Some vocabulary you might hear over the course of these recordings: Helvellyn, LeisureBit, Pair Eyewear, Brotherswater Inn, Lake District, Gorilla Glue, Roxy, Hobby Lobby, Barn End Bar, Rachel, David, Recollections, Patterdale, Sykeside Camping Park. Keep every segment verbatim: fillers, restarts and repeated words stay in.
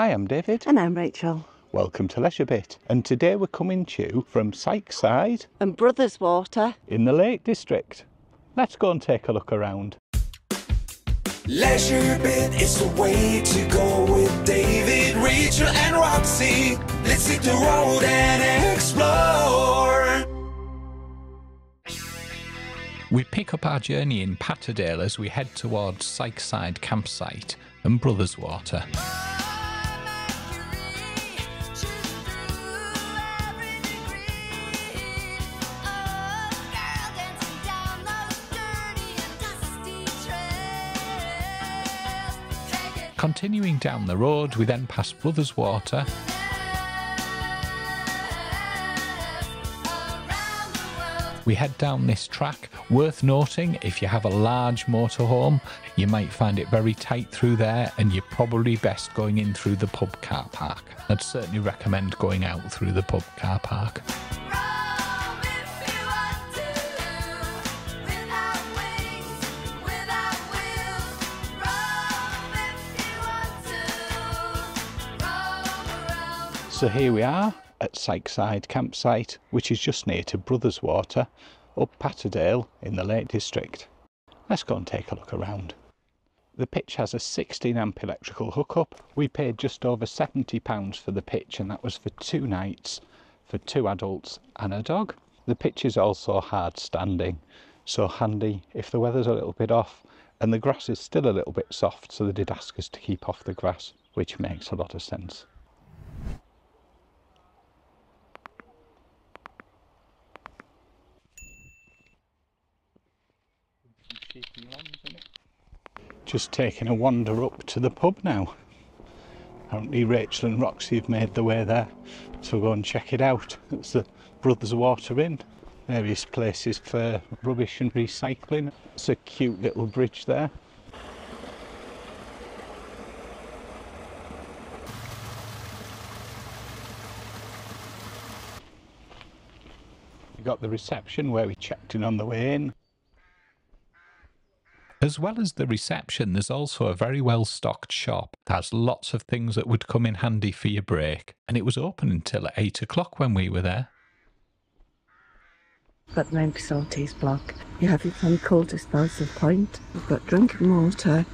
Hi, I'm David. And I'm Rachel. Welcome to Leisure Bit. And today we're coming to you from Sykeside and Brotherswater in the Lake District. Let's go and take a look around. Leisure Bit is the way to go with David, Rachel and Roxy. Let's hit the road and explore. We pick up our journey in Patterdale as we head towards Sykeside Campsite and Brotherswater. Continuing down the road, we then pass Brotherswater . We head down this track. Worth noting, if you have a large motorhome, you might find it very tight through there, and you're probably best going in through the pub car park. I'd certainly recommend going out through the pub car park. So here we are at Sykeside Campsite, which is just near to Brotherswater, up Patterdale in the Lake District. Let's go and take a look around. The pitch has a sixteen amp electrical hookup. We paid just over seventy pounds for the pitch, and that was for two nights, for two adults and a dog. The pitch is also hard standing, so handy if the weather's a little bit off, and the grass is still a little bit soft, so they did ask us to keep off the grass, which makes a lot of sense. Just taking a wander up to the pub now. Apparently Rachel and Roxy have made their way there, so go and check it out. It's the Brotherswater Inn. Various places for rubbish and recycling. It's a cute little bridge there. We got the reception where we checked in on the way in. As well as the reception, there's also a very well-stocked shop that has lots of things that would come in handy for your break, and it was open until eight o'clock when we were there. We've got the Memphis Salties block, you have your phone called disposal point, we've got drinking water,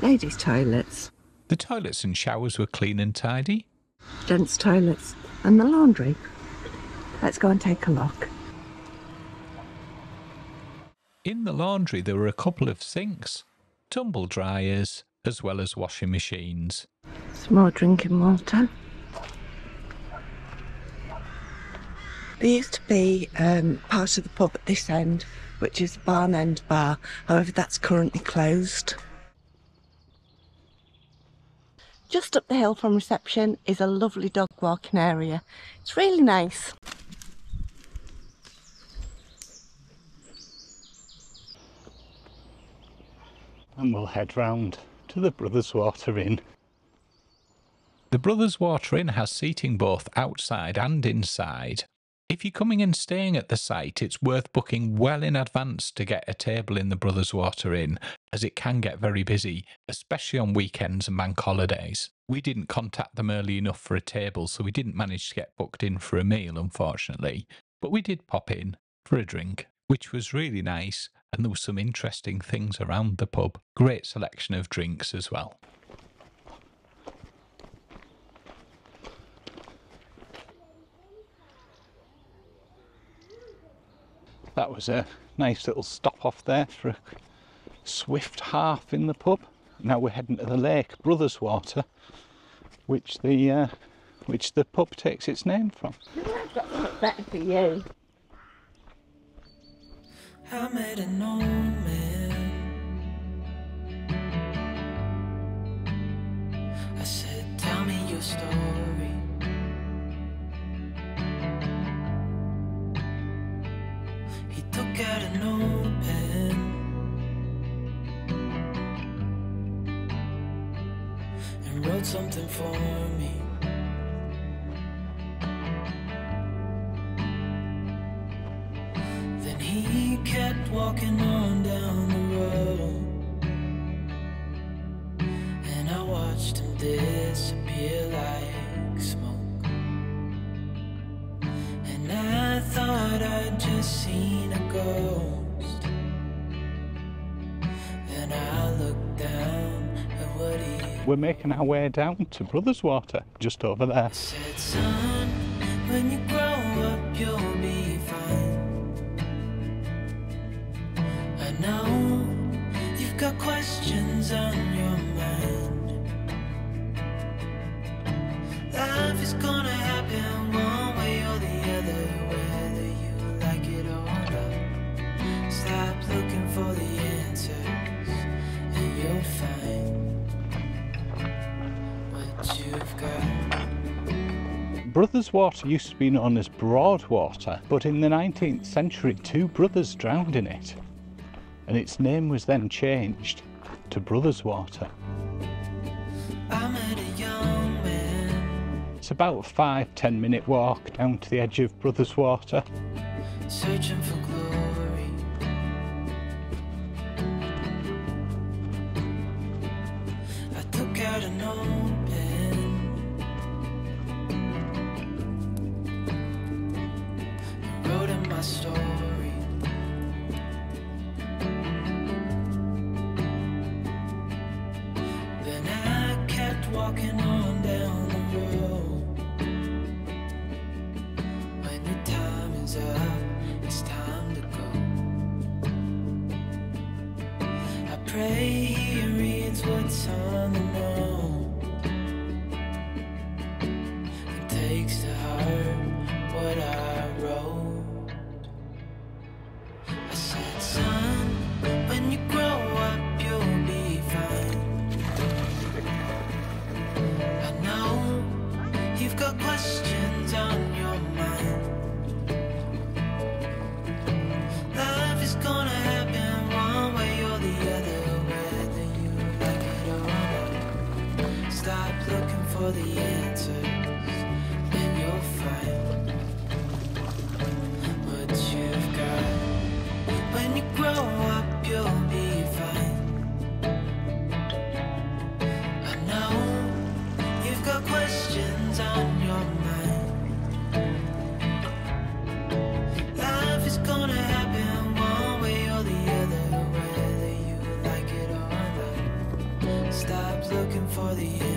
ladies' toilets. The toilets and showers were clean and tidy. Gents' toilets and the laundry. Let's go and take a look. In the laundry there were a couple of sinks, tumble dryers, as well as washing machines. Some more drinking water. There used to be um, part of the pub at this end, which is the Barn End Bar, however that's currently closed. Just up the hill from reception is a lovely dog walking area. It's really nice. And we'll head round to the Brotherswater Inn. The Brotherswater Inn has seating both outside and inside. If you're coming and staying at the site, it's worth booking well in advance to get a table in the Brotherswater Inn, as it can get very busy, especially on weekends and bank holidays. We didn't contact them early enough for a table, so we didn't manage to get booked in for a meal, unfortunately. But we did pop in for a drink, which was really nice, and there were some interesting things around the pub. Great selection of drinks as well. That was a nice little stop off there for a swift half in the pub. Now we're heading to the lake, Brotherswater, which the, uh, which the pub takes its name from. I've got something better for you. I met an old man. I said, tell me your story. He took out an old pen and wrote something for me. He kept walking on down the road, and I watched him disappear. we're making our way down to Brotherswater, just over there. Said, son, when you grow up, you'll be fine. I know you've got questions on your mind. Life is gonna happen one way or the other, whether you like it or not. Stop looking for the answers, and you'll find. Brotherswater used to be known as Broadwater, but in the nineteenth century two brothers drowned in it, and its name was then changed to Brotherswater. I met a young man. It's about a five, ten minute walk down to the edge of Brotherswater. Searching for glory. I took out an old story. Then I kept walking on down the road. When your time is up, it's time to go. I pray he reads what's on the note. It takes to heart what I wrote. The answers, and you'll find what you've got. When you grow up, you'll be fine. I know you've got questions on your mind. Life is gonna happen one way or the other, whether you like it or not. Stop looking for the answers.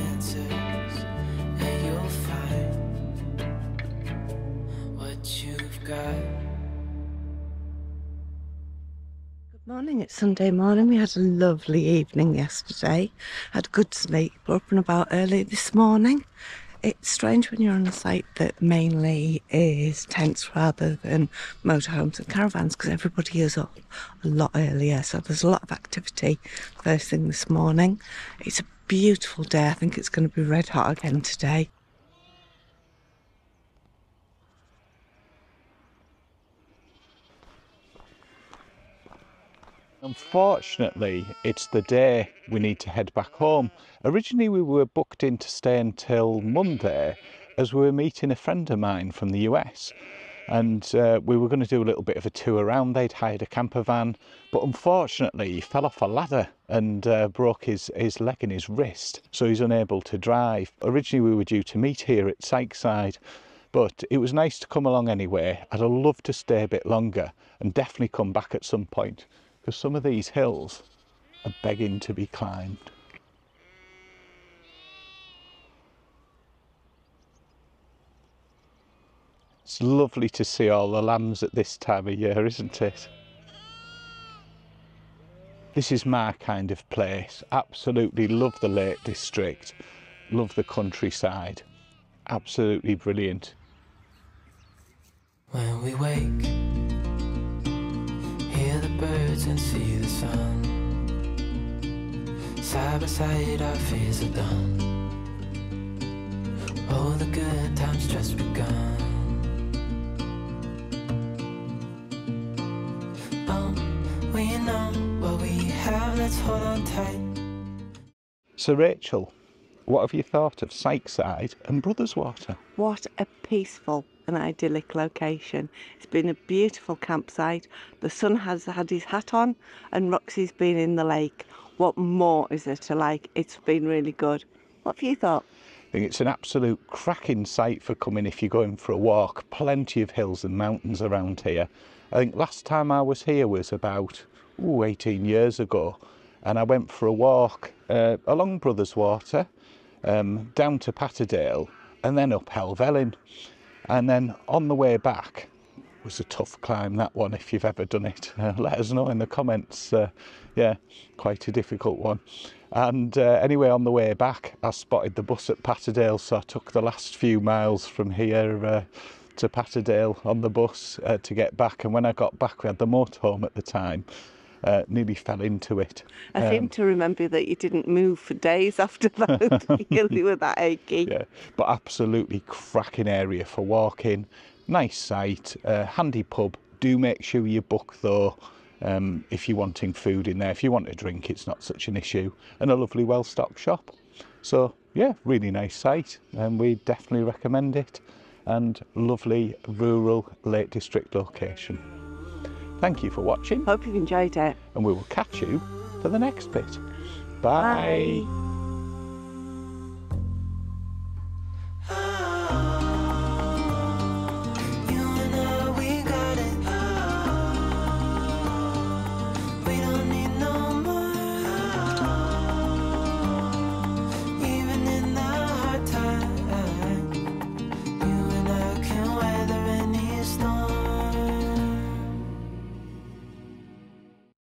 Good morning, it's Sunday morning. We had a lovely evening yesterday. Had good sleep. We're up and about early this morning. It's strange when you're on a site that mainly is tents rather than motorhomes and caravans, because everybody is up a lot earlier, so there's a lot of activity first thing this morning. It's a beautiful day. I think it's going to be red hot again today. Unfortunately, it's the day we need to head back home. Originally, we were booked in to stay until Monday, as we were meeting a friend of mine from the U S, and uh, we were going to do a little bit of a tour around. They'd hired a camper van, but unfortunately, he fell off a ladder and uh, broke his, his leg and his wrist, so he's unable to drive. Originally, we were due to meet here at Sykeside, but it was nice to come along anyway. I'd love to stay a bit longer and definitely come back at some point, because some of these hills are begging to be climbed. It's lovely to see all the lambs at this time of year, isn't it? This is my kind of place. Absolutely love the Lake District, love the countryside. Absolutely brilliant. When we wake, hear the birds and see the sun. Side by side our fears are done. All the good times just begun. Oh, we know what we have, let's hold on tight. So Rachel, what have you thought of Sykeside and Brotherswater? What a peaceful an idyllic location. It's been a beautiful campsite. The son has had his hat on and Roxy's been in the lake. What more is there to like? It's been really good. What have you thought? I think it's an absolute cracking site for coming if you're going for a walk. Plenty of hills and mountains around here. I think last time I was here was about ooh, eighteen years ago, and I went for a walk uh, along Brotherswater, um, down to Patterdale, and then up Helvellyn. And then on the way back, it was a tough climb, that one. If you've ever done it, uh, let us know in the comments. Uh, yeah, quite a difficult one. And uh, anyway, on the way back, I spotted the bus at Patterdale, so I took the last few miles from here uh, to Patterdale on the bus uh, to get back. And when I got back, we had the motorhome at the time. Uh, nearly fell into it. I um, seem to remember that you didn't move for days after that. You were that achy. Yeah, but absolutely cracking area for walking. Nice site, uh, handy pub. Do make sure you book though, um, if you're wanting food in there. If you want a drink, it's not such an issue. And a lovely, well-stocked shop. So yeah, really nice site, and we definitely recommend it. And lovely rural Lake District location. Thank you for watching. Hope you've enjoyed it. And we will catch you for the next bit. Bye. Bye.